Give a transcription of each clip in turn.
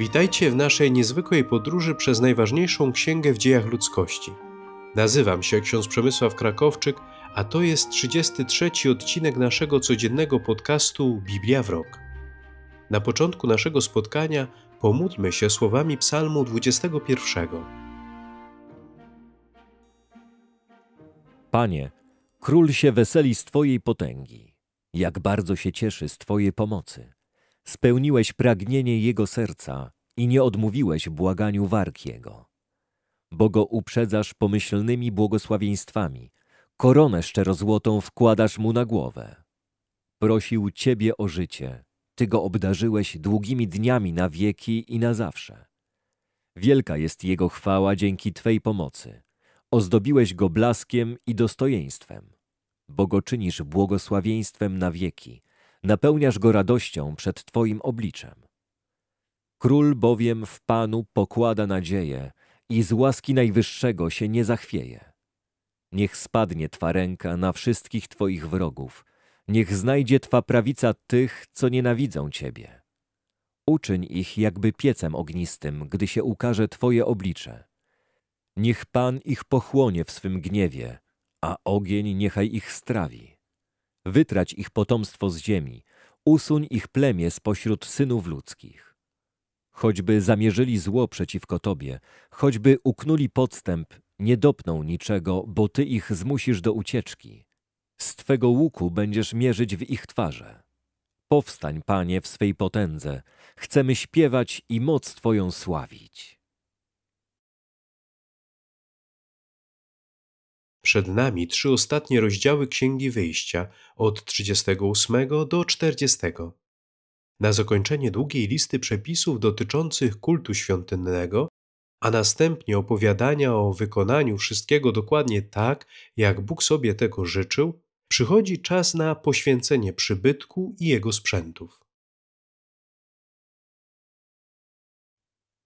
Witajcie w naszej niezwykłej podróży przez najważniejszą księgę w dziejach ludzkości. Nazywam się ksiądz Przemysław Krakowczyk, a to jest 33. odcinek naszego codziennego podcastu Biblia w rok. Na początku naszego spotkania pomódlmy się słowami Psalmu 21. Panie, król się weseli z Twojej potęgi, jak bardzo się cieszy z Twojej pomocy. Spełniłeś pragnienie jego serca i nie odmówiłeś błaganiu warg jego. Bo go uprzedzasz pomyślnymi błogosławieństwami, koronę szczerozłotą wkładasz mu na głowę. Prosił Ciebie o życie, Ty go obdarzyłeś długimi dniami na wieki i na zawsze. Wielka jest jego chwała dzięki Twej pomocy. Ozdobiłeś go blaskiem i dostojeństwem, bo go czynisz błogosławieństwem na wieki, napełniasz go radością przed Twoim obliczem. Król bowiem w Panu pokłada nadzieję i z łaski Najwyższego się nie zachwieje. Niech spadnie Twa ręka na wszystkich Twoich wrogów, niech znajdzie Twa prawica tych, co nienawidzą Ciebie. Uczyń ich jakby piecem ognistym, gdy się ukaże Twoje oblicze. Niech Pan ich pochłonie w swym gniewie, a ogień niechaj ich strawi. Wytrać ich potomstwo z ziemi, usuń ich plemię spośród synów ludzkich. Choćby zamierzyli zło przeciwko Tobie, choćby uknuli podstęp, nie dopną niczego, bo Ty ich zmusisz do ucieczki. Z Twego łuku będziesz mierzyć w ich twarze. Powstań, Panie, w swej potędze, chcemy śpiewać i moc Twoją sławić. Przed nami 3 ostatnie rozdziały Księgi Wyjścia, od 38 do 40. Na zakończenie długiej listy przepisów dotyczących kultu świątynnego, a następnie opowiadania o wykonaniu wszystkiego dokładnie tak, jak Bóg sobie tego życzył, przychodzi czas na poświęcenie przybytku i jego sprzętów.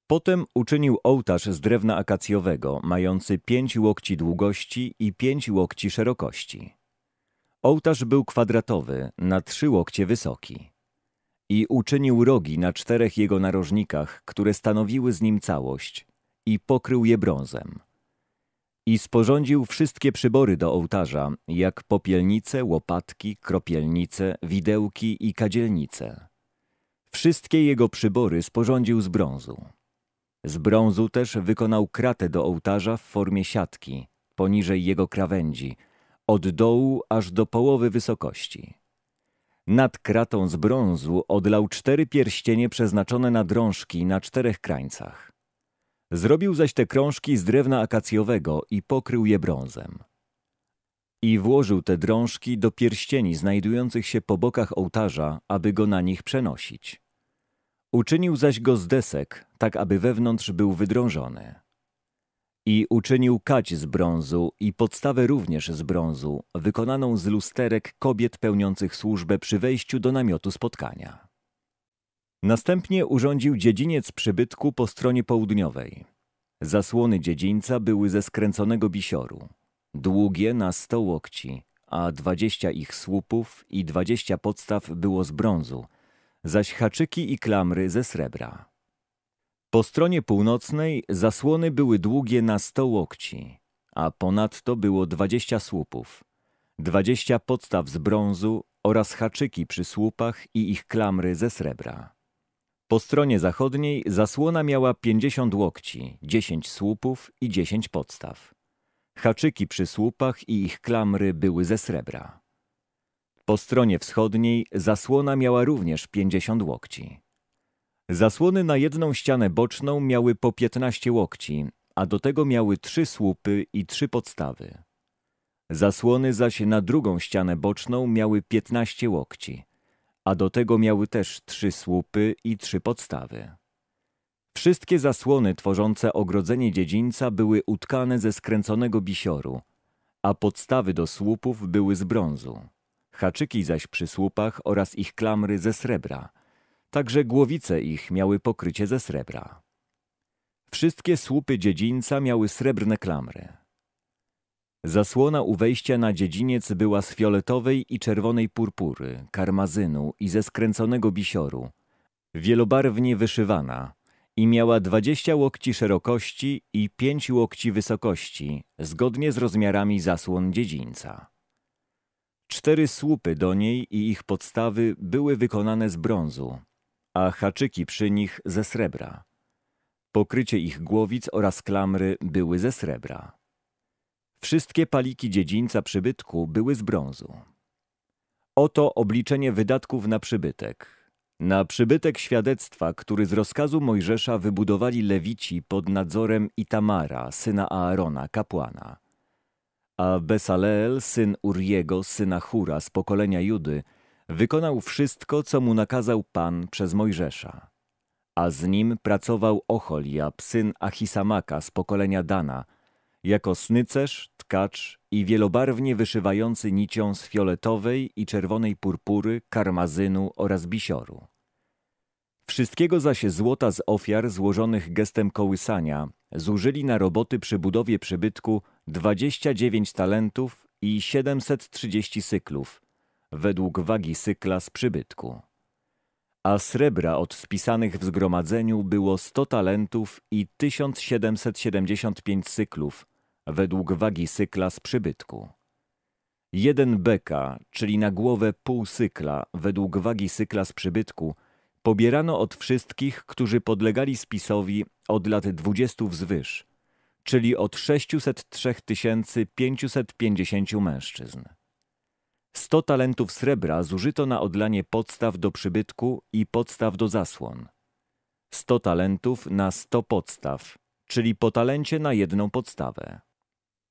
Potem uczynił ołtarz z drewna akacjowego, mający 5 łokci długości i 5 łokci szerokości. Ołtarz był kwadratowy, na 3 łokcie wysoki. I uczynił rogi na 4 jego narożnikach, które stanowiły z nim całość, i pokrył je brązem. I sporządził wszystkie przybory do ołtarza, jak popielnice, łopatki, kropielnice, widełki i kadzielnice. Wszystkie jego przybory sporządził z brązu. Z brązu też wykonał kratę do ołtarza w formie siatki, poniżej jego krawędzi, od dołu aż do połowy wysokości. Nad kratą z brązu odlał 4 pierścienie przeznaczone na drążki na 4 krańcach. Zrobił zaś te krążki z drewna akacjowego i pokrył je brązem. I włożył te drążki do pierścieni znajdujących się po bokach ołtarza, aby go na nich przenosić. Uczynił zaś go z desek, tak aby wewnątrz był wydrążony. I uczynił kadź z brązu i podstawę również z brązu, wykonaną z lusterek kobiet pełniących służbę przy wejściu do namiotu spotkania. Następnie urządził dziedziniec przybytku po stronie południowej. Zasłony dziedzińca były ze skręconego bisioru, długie na 100 łokci, a 20 ich słupów i 20 podstaw było z brązu, zaś haczyki i klamry ze srebra. Po stronie północnej zasłony były długie na 100 łokci, a ponadto było 20 słupów, 20 podstaw z brązu oraz haczyki przy słupach i ich klamry ze srebra. Po stronie zachodniej zasłona miała 50 łokci, 10 słupów i 10 podstaw. Haczyki przy słupach i ich klamry były ze srebra. Po stronie wschodniej zasłona miała również 50 łokci. Zasłony na jedną ścianę boczną miały po 15 łokci, a do tego miały 3 słupy i 3 podstawy. Zasłony zaś na drugą ścianę boczną miały 15 łokci, a do tego miały też 3 słupy i 3 podstawy. Wszystkie zasłony tworzące ogrodzenie dziedzińca były utkane ze skręconego bisioru, a podstawy do słupów były z brązu, haczyki zaś przy słupach oraz ich klamry ze srebra, także głowice ich miały pokrycie ze srebra. Wszystkie słupy dziedzińca miały srebrne klamry. Zasłona u wejścia na dziedziniec była z fioletowej i czerwonej purpury, karmazynu i ze skręconego bisioru, wielobarwnie wyszywana, i miała 20 łokci szerokości i 5 łokci wysokości, zgodnie z rozmiarami zasłon dziedzińca. 4 słupy do niej i ich podstawy były wykonane z brązu, a haczyki przy nich ze srebra. Pokrycie ich głowic oraz klamry były ze srebra. Wszystkie paliki dziedzińca przybytku były z brązu. Oto obliczenie wydatków na przybytek. Na przybytek świadectwa, który z rozkazu Mojżesza wybudowali lewici pod nadzorem Itamara, syna Aarona, kapłana. A Besaleel, syn Uriego, syna Hura z pokolenia Judy, wykonał wszystko, co mu nakazał Pan przez Mojżesza. A z nim pracował Oholiab, syn Achisamaka z pokolenia Dana, jako snycerz, tkacz i wielobarwnie wyszywający nicią z fioletowej i czerwonej purpury, karmazynu oraz bisioru. Wszystkiego zaś złota z ofiar złożonych gestem kołysania zużyli na roboty przy budowie przybytku 29 talentów i 730 syklów, według wagi sykla z przybytku. A srebra od spisanych w zgromadzeniu było 100 talentów i 1775 syklów, według wagi sykla z przybytku. 1 beka, czyli na głowę pół sykla, według wagi sykla z przybytku, pobierano od wszystkich, którzy podlegali spisowi od lat 20 wzwyż, czyli od 603 550 mężczyzn. 100 talentów srebra zużyto na odlanie podstaw do przybytku i podstaw do zasłon. 100 talentów na 100 podstaw, czyli po talencie na jedną podstawę.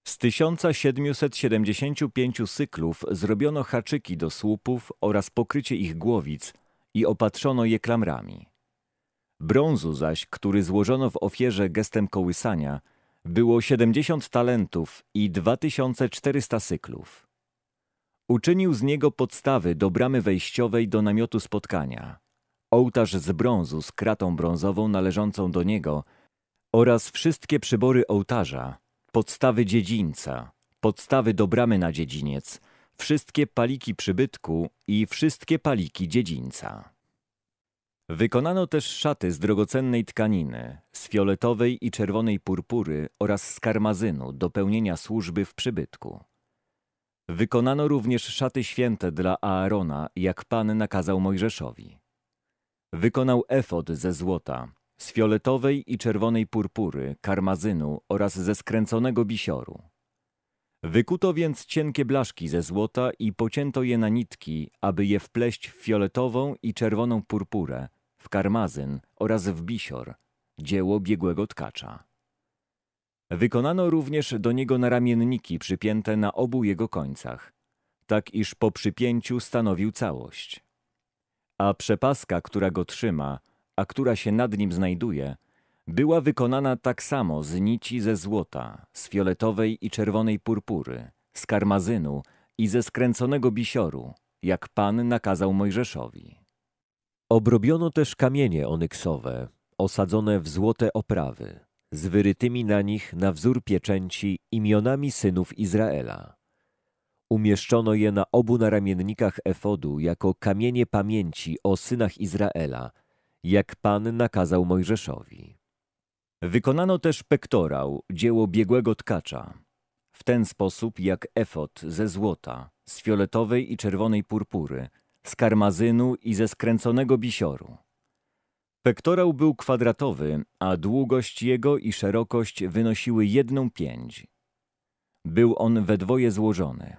Z 1775 syklów zrobiono haczyki do słupów oraz pokrycie ich głowic i opatrzono je klamrami. Brązu zaś, który złożono w ofierze gestem kołysania, było 70 talentów i 2400 syklów. Uczynił z niego podstawy do bramy wejściowej do namiotu spotkania, ołtarz z brązu z kratą brązową należącą do niego oraz wszystkie przybory ołtarza, podstawy dziedzińca, podstawy do bramy na dziedziniec, wszystkie paliki przybytku i wszystkie paliki dziedzińca. Wykonano też szaty z drogocennej tkaniny, z fioletowej i czerwonej purpury oraz z karmazynu do pełnienia służby w przybytku. Wykonano również szaty święte dla Aarona, jak Pan nakazał Mojżeszowi. Wykonał efod ze złota, z fioletowej i czerwonej purpury, karmazynu oraz ze skręconego bisioru. Wykuto więc cienkie blaszki ze złota i pocięto je na nitki, aby je wpleść w fioletową i czerwoną purpurę, w karmazyn oraz w bisior, dzieło biegłego tkacza. Wykonano również do niego naramienniki przypięte na obu jego końcach, tak iż po przypięciu stanowił całość. A przepaska, która go trzyma, a która się nad nim znajduje, była wykonana tak samo z nici ze złota, z fioletowej i czerwonej purpury, z karmazynu i ze skręconego bisioru, jak Pan nakazał Mojżeszowi. Obrobiono też kamienie onyksowe, osadzone w złote oprawy, z wyrytymi na nich na wzór pieczęci imionami synów Izraela. Umieszczono je na obu naramiennikach efodu jako kamienie pamięci o synach Izraela, jak Pan nakazał Mojżeszowi. Wykonano też pektorał, dzieło biegłego tkacza, w ten sposób jak efod ze złota, z fioletowej i czerwonej purpury, z karmazynu i ze skręconego bisioru. Pektorał był kwadratowy, a długość jego i szerokość wynosiły 1/5. Był on we dwoje złożony.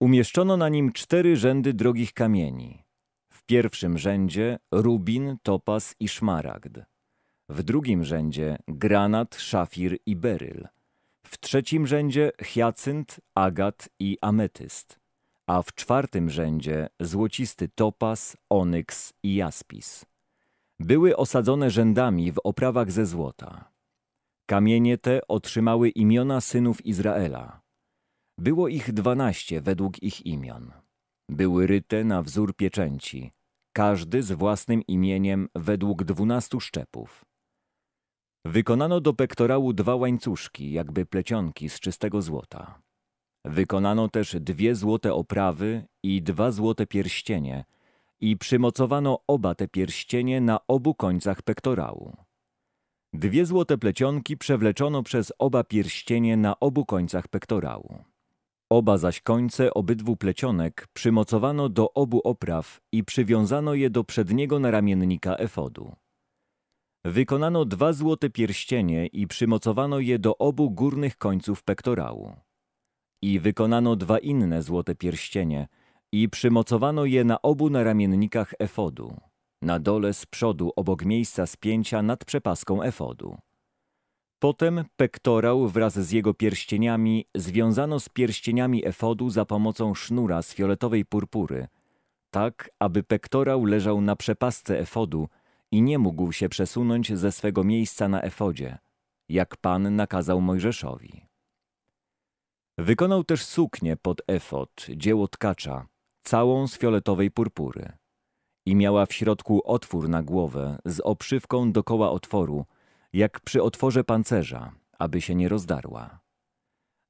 Umieszczono na nim 4 rzędy drogich kamieni. W pierwszym rzędzie rubin, topaz i szmaragd. W drugim rzędzie granat, szafir i beryl. W trzecim rzędzie hiacynt, agat i ametyst. A w czwartym rzędzie złocisty topaz, onyks i jaspis. Były osadzone rzędami w oprawach ze złota. Kamienie te otrzymały imiona synów Izraela. Było ich 12 według ich imion. Były ryte na wzór pieczęci, każdy z własnym imieniem według 12 szczepów. Wykonano do pektorału 2 łańcuszki, jakby plecionki z czystego złota. Wykonano też 2 złote oprawy i 2 złote pierścienie, i przymocowano oba te pierścienie na obu końcach pektorału. Dwie złote plecionki przewleczono przez oba pierścienie na obu końcach pektorału. Oba zaś końce obydwu plecionek przymocowano do obu opraw i przywiązano je do przedniego naramiennika efodu. Wykonano dwa złote pierścienie i przymocowano je do obu górnych końców pektorału. I wykonano dwa inne złote pierścienie i przymocowano je na obu naramiennikach efodu, na dole z przodu obok miejsca spięcia nad przepaską efodu. Potem pektorał wraz z jego pierścieniami związano z pierścieniami efodu za pomocą sznura z fioletowej purpury, tak aby pektorał leżał na przepasce efodu i nie mógł się przesunąć ze swego miejsca na efodzie, jak Pan nakazał Mojżeszowi. Wykonał też suknię pod efod, dzieło tkacza, całą z fioletowej purpury. I miała w środku otwór na głowę z obszywką dokoła otworu, jak przy otworze pancerza, aby się nie rozdarła.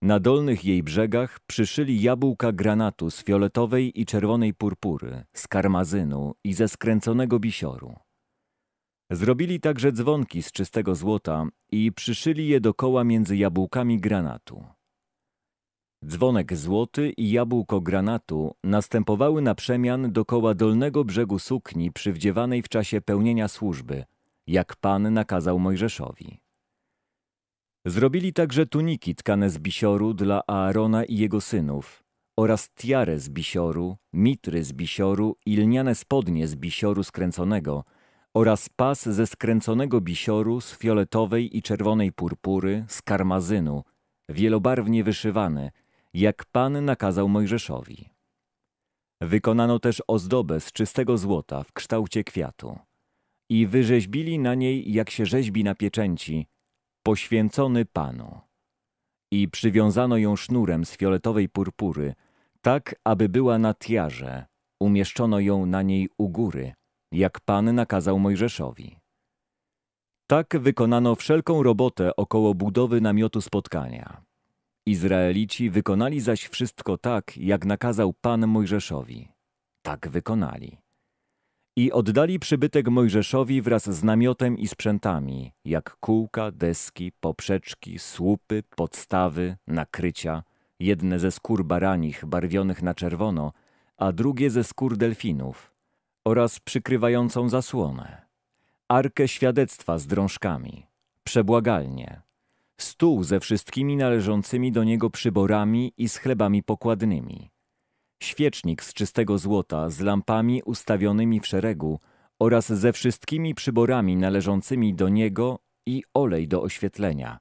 Na dolnych jej brzegach przyszyli jabłka granatu z fioletowej i czerwonej purpury, z karmazynu i ze skręconego bisioru. Zrobili także dzwonki z czystego złota i przyszyli je dokoła między jabłkami granatu. Dzwonek złoty i jabłko granatu następowały na przemian dokoła dolnego brzegu sukni przywdziewanej w czasie pełnienia służby, jak Pan nakazał Mojżeszowi. Zrobili także tuniki tkane z bisioru dla Aarona i jego synów oraz tiarę z bisioru, mitry z bisioru i lniane spodnie z bisioru skręconego oraz pas ze skręconego bisioru z fioletowej i czerwonej purpury, z karmazynu, wielobarwnie wyszywany, jak Pan nakazał Mojżeszowi. Wykonano też ozdobę z czystego złota w kształcie kwiatu i wyrzeźbili na niej, jak się rzeźbi na pieczęci, poświęcony Panu. I przywiązano ją sznurem z fioletowej purpury, tak aby była na tiarze, umieszczono ją na niej u góry, jak Pan nakazał Mojżeszowi. Tak wykonano wszelką robotę około budowy namiotu spotkania. Izraelici wykonali zaś wszystko tak, jak nakazał Pan Mojżeszowi. Tak wykonali. I oddali przybytek Mojżeszowi wraz z namiotem i sprzętami, jak kółka, deski, poprzeczki, słupy, podstawy, nakrycia, jedne ze skór baranich barwionych na czerwono, a drugie ze skór delfinów, oraz przykrywającą zasłonę, arkę świadectwa z drążkami, przebłagalnię, stół ze wszystkimi należącymi do niego przyborami i z chlebami pokładnymi, świecznik z czystego złota z lampami ustawionymi w szeregu oraz ze wszystkimi przyborami należącymi do niego i olej do oświetlenia,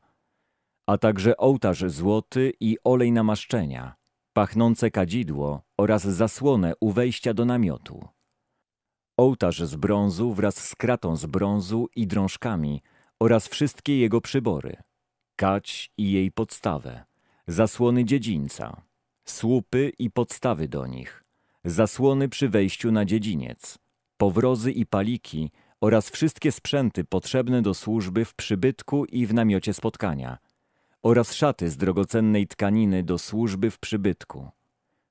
a także ołtarz złoty i olej namaszczenia, pachnące kadzidło oraz zasłonę u wejścia do namiotu. Ołtarz z brązu wraz z kratą z brązu i drążkami oraz wszystkie jego przybory, kać i jej podstawę, zasłony dziedzińca, słupy i podstawy do nich, zasłony przy wejściu na dziedziniec, powrozy i paliki oraz wszystkie sprzęty potrzebne do służby w przybytku i w namiocie spotkania oraz szaty z drogocennej tkaniny do służby w przybytku,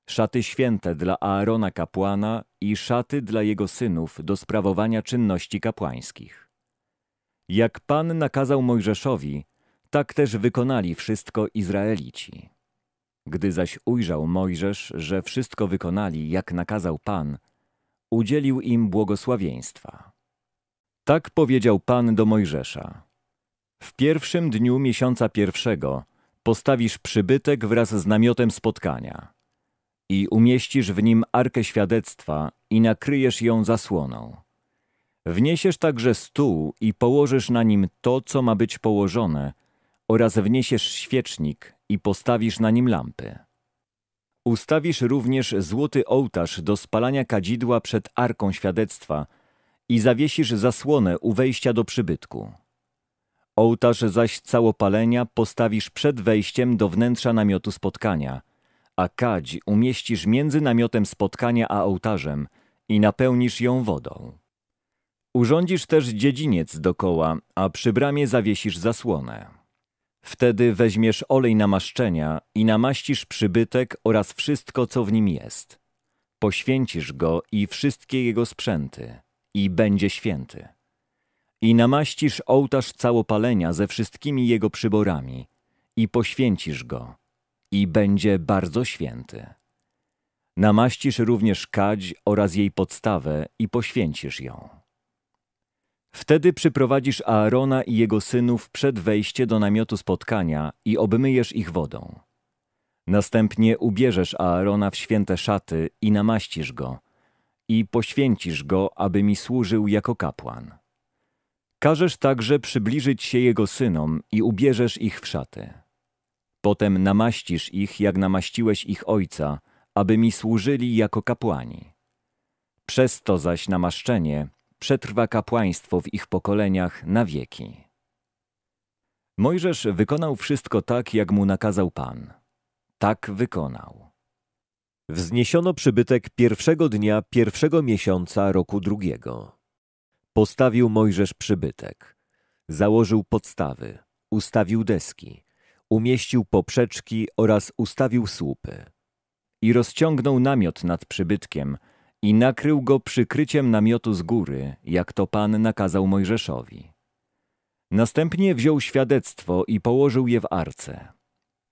szaty święte dla Aarona kapłana i szaty dla jego synów do sprawowania czynności kapłańskich. Jak Pan nakazał Mojżeszowi, tak też wykonali wszystko Izraelici. Gdy zaś ujrzał Mojżesz, że wszystko wykonali, jak nakazał Pan, udzielił im błogosławieństwa. Tak powiedział Pan do Mojżesza: w pierwszym dniu miesiąca pierwszego postawisz przybytek wraz z namiotem spotkania i umieścisz w nim arkę świadectwa i nakryjesz ją zasłoną. Wniesiesz także stół i położysz na nim to, co ma być położone, oraz wniesiesz świecznik i postawisz na nim lampy. Ustawisz również złoty ołtarz do spalania kadzidła przed arką świadectwa i zawiesisz zasłonę u wejścia do przybytku. Ołtarz zaś całopalenia postawisz przed wejściem do wnętrza namiotu spotkania, a kadź umieścisz między namiotem spotkania a ołtarzem i napełnisz ją wodą. Urządzisz też dziedziniec dokoła, a przy bramie zawiesisz zasłonę. Wtedy weźmiesz olej namaszczenia i namaścisz przybytek oraz wszystko, co w nim jest. Poświęcisz go i wszystkie jego sprzęty i będzie święty. I namaścisz ołtarz całopalenia ze wszystkimi jego przyborami i poświęcisz go, i będzie bardzo święty. Namaścisz również kadź oraz jej podstawę i poświęcisz ją. Wtedy przyprowadzisz Aarona i jego synów przed wejście do namiotu spotkania i obmyjesz ich wodą. Następnie ubierzesz Aarona w święte szaty i namaścisz go, i poświęcisz go, aby mi służył jako kapłan. Każesz także przybliżyć się jego synom i ubierzesz ich w szaty. Potem namaścisz ich, jak namaściłeś ich ojca, aby mi służyli jako kapłani. Przez to zaś namaszczenie przetrwa kapłaństwo w ich pokoleniach na wieki. Mojżesz wykonał wszystko tak, jak mu nakazał Pan. Tak wykonał. Wzniesiono przybytek pierwszego dnia pierwszego miesiąca roku drugiego. Postawił Mojżesz przybytek, założył podstawy, ustawił deski, umieścił poprzeczki oraz ustawił słupy. I rozciągnął namiot nad przybytkiem i nakrył go przykryciem namiotu z góry, jak to Pan nakazał Mojżeszowi. Następnie wziął świadectwo i położył je w arce.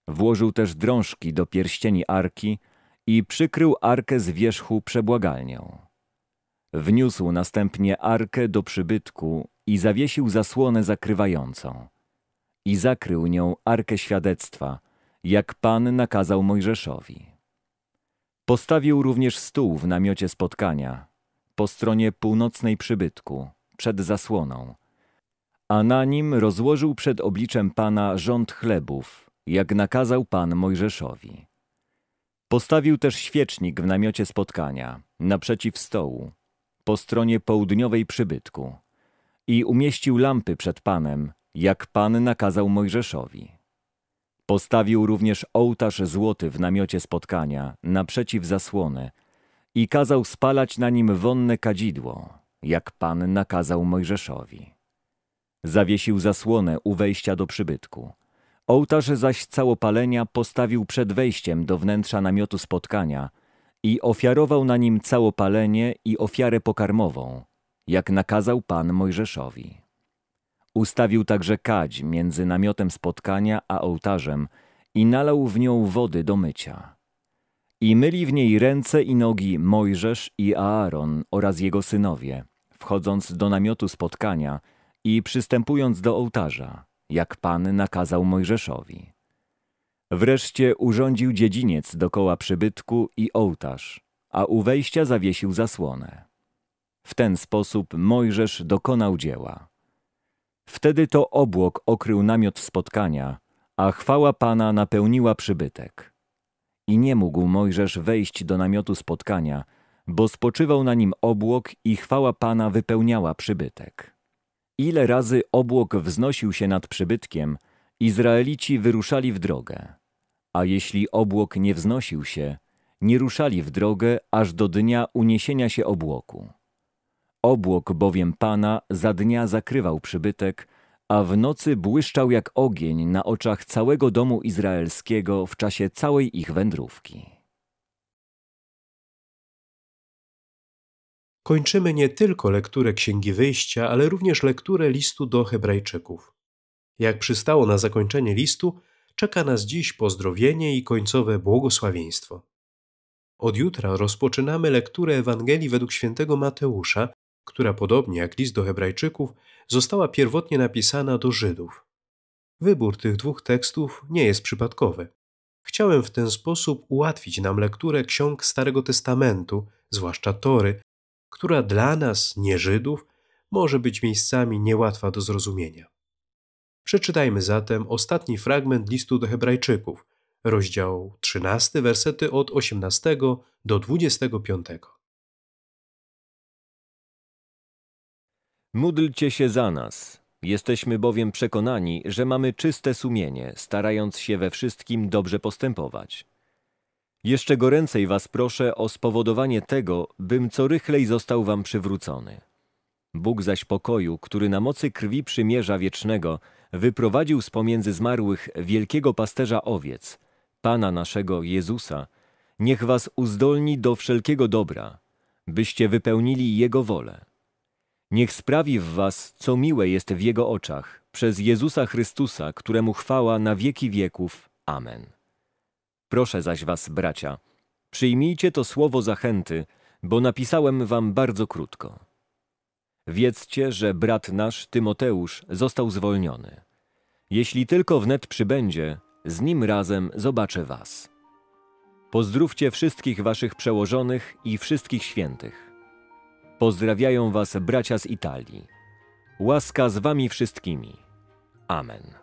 Włożył też drążki do pierścieni arki i przykrył arkę z wierzchu przebłagalnią. Wniósł następnie arkę do przybytku i zawiesił zasłonę zakrywającą. I zakrył nią arkę świadectwa, jak Pan nakazał Mojżeszowi. Postawił również stół w namiocie spotkania, po stronie północnej przybytku, przed zasłoną, a na nim rozłożył przed obliczem Pana rząd chlebów, jak nakazał Pan Mojżeszowi. Postawił też świecznik w namiocie spotkania, naprzeciw stołu, po stronie południowej przybytku, i umieścił lampy przed Panem, jak Pan nakazał Mojżeszowi. Postawił również ołtarz złoty w namiocie spotkania, naprzeciw zasłony, i kazał spalać na nim wonne kadzidło, jak Pan nakazał Mojżeszowi. Zawiesił zasłonę u wejścia do przybytku. Ołtarz zaś całopalenia postawił przed wejściem do wnętrza namiotu spotkania i ofiarował na nim całopalenie i ofiarę pokarmową, jak nakazał Pan Mojżeszowi. Ustawił także kadź między namiotem spotkania a ołtarzem i nalał w nią wody do mycia. I myli w niej ręce i nogi Mojżesz i Aaron oraz jego synowie, wchodząc do namiotu spotkania i przystępując do ołtarza, jak Pan nakazał Mojżeszowi. Wreszcie urządził dziedziniec dokoła przybytku i ołtarz, a u wejścia zawiesił zasłonę. W ten sposób Mojżesz dokonał dzieła. Wtedy to obłok okrył namiot spotkania, a chwała Pana napełniła przybytek. I nie mógł Mojżesz wejść do namiotu spotkania, bo spoczywał na nim obłok i chwała Pana wypełniała przybytek. Ile razy obłok wznosił się nad przybytkiem, Izraelici wyruszali w drogę. A jeśli obłok nie wznosił się, nie ruszali w drogę aż do dnia uniesienia się obłoku. Obłok bowiem Pana za dnia zakrywał przybytek, a w nocy błyszczał jak ogień na oczach całego domu izraelskiego w czasie całej ich wędrówki. Kończymy nie tylko lekturę Księgi Wyjścia, ale również lekturę listu do Hebrajczyków. Jak przystało na zakończenie listu, czeka nas dziś pozdrowienie i końcowe błogosławieństwo. Od jutra rozpoczynamy lekturę Ewangelii według świętego Mateusza, która podobnie jak list do Hebrajczyków została pierwotnie napisana do Żydów. Wybór tych dwóch tekstów nie jest przypadkowy. Chciałem w ten sposób ułatwić nam lekturę ksiąg Starego Testamentu, zwłaszcza Tory, która dla nas, nie Żydów, może być miejscami niełatwa do zrozumienia. Przeczytajmy zatem ostatni fragment listu do Hebrajczyków, rozdział 13, wersety od 18 do 25. Módlcie się za nas. Jesteśmy bowiem przekonani, że mamy czyste sumienie, starając się we wszystkim dobrze postępować. Jeszcze goręcej was proszę o spowodowanie tego, bym co rychlej został wam przywrócony. Bóg zaś pokoju, który na mocy krwi przymierza wiecznego, wyprowadził z pomiędzy zmarłych wielkiego pasterza owiec, Pana naszego Jezusa, niech was uzdolni do wszelkiego dobra, byście wypełnili Jego wolę. Niech sprawi w was, co miłe jest w Jego oczach, przez Jezusa Chrystusa, któremu chwała na wieki wieków. Amen. Proszę zaś was, bracia, przyjmijcie to słowo zachęty, bo napisałem wam bardzo krótko. Wiedzcie, że brat nasz, Tymoteusz, został zwolniony. Jeśli tylko wnet przybędzie, z nim razem zobaczę was. Pozdrówcie wszystkich waszych przełożonych i wszystkich świętych. Pozdrawiają was bracia z Italii. Łaska z wami wszystkimi. Amen.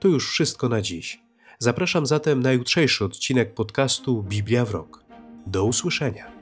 To już wszystko na dziś. Zapraszam zatem na jutrzejszy odcinek podcastu Biblia w Rok. Do usłyszenia.